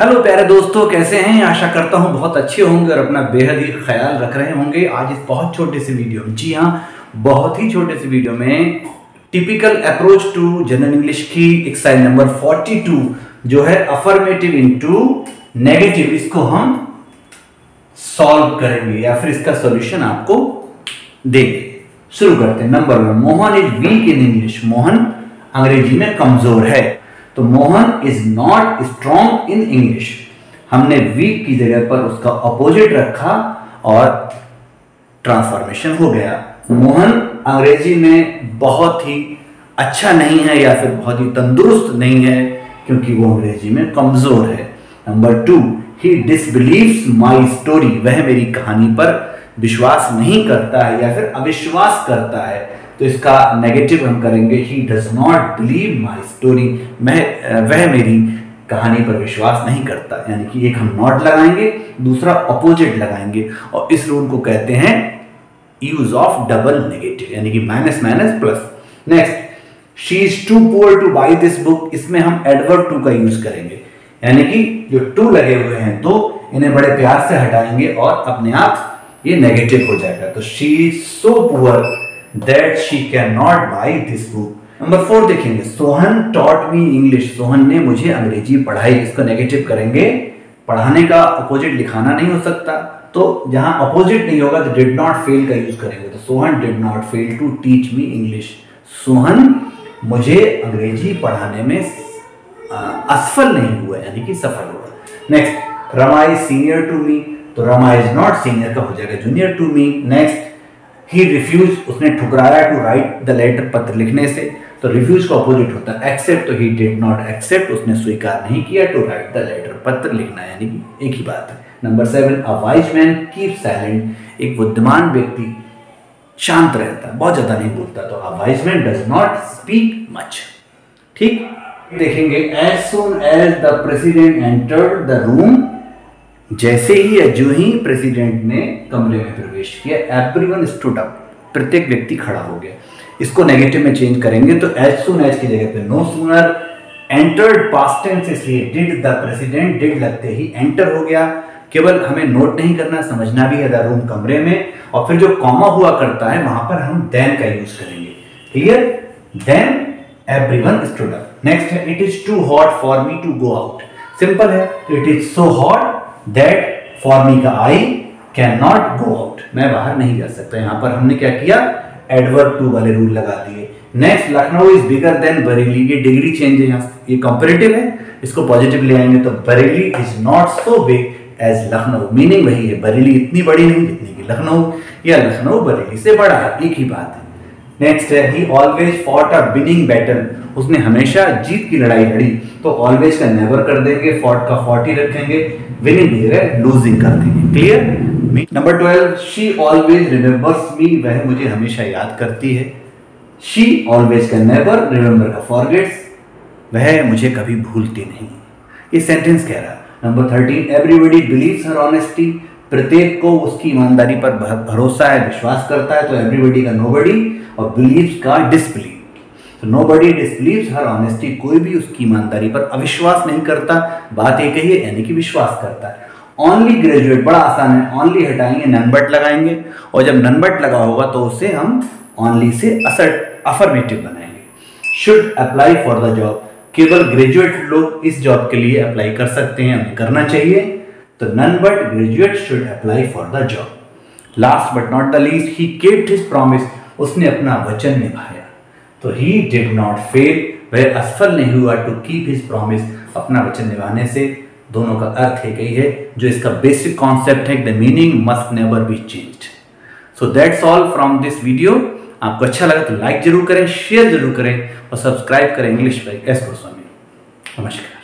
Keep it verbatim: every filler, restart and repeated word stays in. Hello प्यारे दोस्तों, कैसे हैं? आशा करता हूं बहुत अच्छे होंगे और अपना बेहद ही ख्याल रख रहे होंगे। आज इस बहुत छोटे से वीडियो में, जी हाँ बहुत ही छोटे से वीडियो में, typical approach to general English की एक्सरसाइज नंबर बयालीस जो है अफर्मेटिव इनटू नेगेटिव, इसको हम सॉल्व करेंगे या फिर इसका सॉल्यूशन आपको देंगे। शुरू करते हैं। Number one, Mohan is weak in English. Mohan अंग्रेजी में कमजोर है, तो Mohan is not strong in English. हमने वीक की जगह पर उसका अपोजिट रखा और ट्रांसफॉर्मेशन हो गया। मोहन अंग्रेजी में बहुत ही अच्छा नहीं है या फिर बहुत ही तंदुरुस्त नहीं है क्योंकि वो अंग्रेजी में कमजोर है। Number two, he disbelieves my story. वह मेरी कहानी पर विश्वास नहीं करता है या फिर अविश्वास करता है, तो इसका नेगेटिव हम करेंगे he does not believe my story. मैं वह मेरी कहानी पर विश्वास नहीं करता, यानी कि एक हम नॉट लगाएंगे, दूसरा अपोजिट लगाएंगे। और इस रूल को कहते हैं यूज ऑफ डबल नेगेटिव, यानी कि minus minus plus. Next, she is too poor to buy this book. इसमें हम एडवर्ब टू का यूज करेंगे, यानी कि जो टू लगे हुए हैं तो इन्हें बड़े प्यार से हटाएंगे और अपने आप ये नेगेटिव हो जाएगा। तो she is so poor That she cannot buy this book. Number four देखेंगे, Sohan taught me English. Sohan ने मुझे अंग्रेजी पढ़ाई। इसको नेगेटिव करेंगे, पढ़ाने का अपोजिट लिखाना नहीं हो सकता, तो जहां अपोजिट नहीं होगा तो did not fail का यूज करेंगे। तो Sohan did not fail to teach me English. Sohan मुझे अंग्रेजी पढ़ाने में असफल नहीं हुआ, यानी कि सफल हुआ। Next, Rama is senior to me, तो रमा इज नॉट सीनियर का हो जाएगा junior to me. Next, he refuse, उसने ठुकराया टू राइट द लेटर, पत्र लिखने से, तो रिफ्यूज का अपोजिट होता है एक्सेप्ट। तो ही डिड नॉट एक्सेप्ट, उसने स्वीकार नहीं किया टू राइट द लेटर, पत्र लिखना, यानी कि एक ही बात है। Number seven, a wise man keep silent. एक बुद्धिमान व्यक्ति शांत रहता, बहुत ज्यादा नहीं बोलता, तो a wise man does not speak much. ठीक देखेंगे, as soon as the president entered the room. जैसे ही या जो ही प्रेसिडेंट ने कमरे में प्रवेश किया, एवरीवन स्टूड अप, प्रत्येक व्यक्ति खड़ा हो गया। इसको नेगेटिव में चेंज करेंगे, तो एज सून एज की जगह पे no sooner. Entered past tense, इसलिए डिड द प्रेसिडेंट, डिड लगते ही एंटर हो गया। केवल हमें नोट नहीं करना, समझना भी है द रूम कमरे में, और फिर जो कॉमा हुआ करता है वहां पर हम देन का यूज करेंगे। Clear, then everyone stood up. Next है, it is too hot for me to go out. Simple है, it is so hot That for me का I cannot go out, मैं बाहर नहीं जा सकता। यहाँ पर हमने क्या किया, एडवर्ब टू वाले रूल लगा दिए। Next, Lucknow is bigger than Bareilly. ये डिग्री चेंज है, ये कंपैरेटिव है, इसको पॉजिटिव ले आएंगे, तो Bareilly is not so big as Lucknow. Meaning वही है, बरेली इतनी बड़ी नहीं जितनी की लखनऊ, या लखनऊ बरेली से बड़ा है, एक ही बात है। नेक्स्ट है, he always fought a winning battle. उसने हमेशा जीत की लड़ाई लड़ी, तो ऑलवेज का नेवर कर देंगे, फॉट का फॉट ही रखेंगे, विनिंग की जगह लूजिंग कर देंगे। Clear. Number twelve, she always remembers me. वह मुझे हमेशा याद करती है। शी ऑलवेज का नेवर, रिमेंबर का फॉरगेट्स, वह मुझे कभी भूलती नहीं, ये सेंटेंस कह रहा। Number thirteen, everybody believes her honesty. प्रत्येक को उसकी ईमानदारी पर भरोसा है, विश्वास करता है, तो एवरीबडी का नोबडी और बिलीव्स का डिसबिलीव। तो नोबडी डिसबिलीव्स हर ऑनेस्टी, कोई भी उसकी ईमानदारी पर अविश्वास नहीं करता, बात एक ही है, यानी कि विश्वास करता है। ऑनली ग्रेजुएट, बड़ा आसान है, ऑनली हटाएंगे, ननबट लगाएंगे, और जब ननबट लगा होगा तो उसे हम ऑनली से असर्ट अफर्मेटिव बनाएंगे। Should apply for the job, केवल ग्रेजुएट लोग इस जॉब के लिए अप्लाई कर सकते हैं, हमें करना चाहिए, तो none but graduate should apply for the job. Last but not the least, he kept his promise. उसने अपना वचन निभाया, तो ही डिड नॉट फेल, वह असफल नहीं हुआ टू कीप हिज प्रॉमिस, अपना वचन निभाने से। दोनों का अर्थ एक ही है, जो इसका बेसिक कॉन्सेप्ट है, the meaning must never be changed. So that's all from this video. आपको अच्छा लगा तो लाइक जरूर करें, शेयर जरूर करें और सब्सक्राइब करें। English by S Goswami. नमस्कार।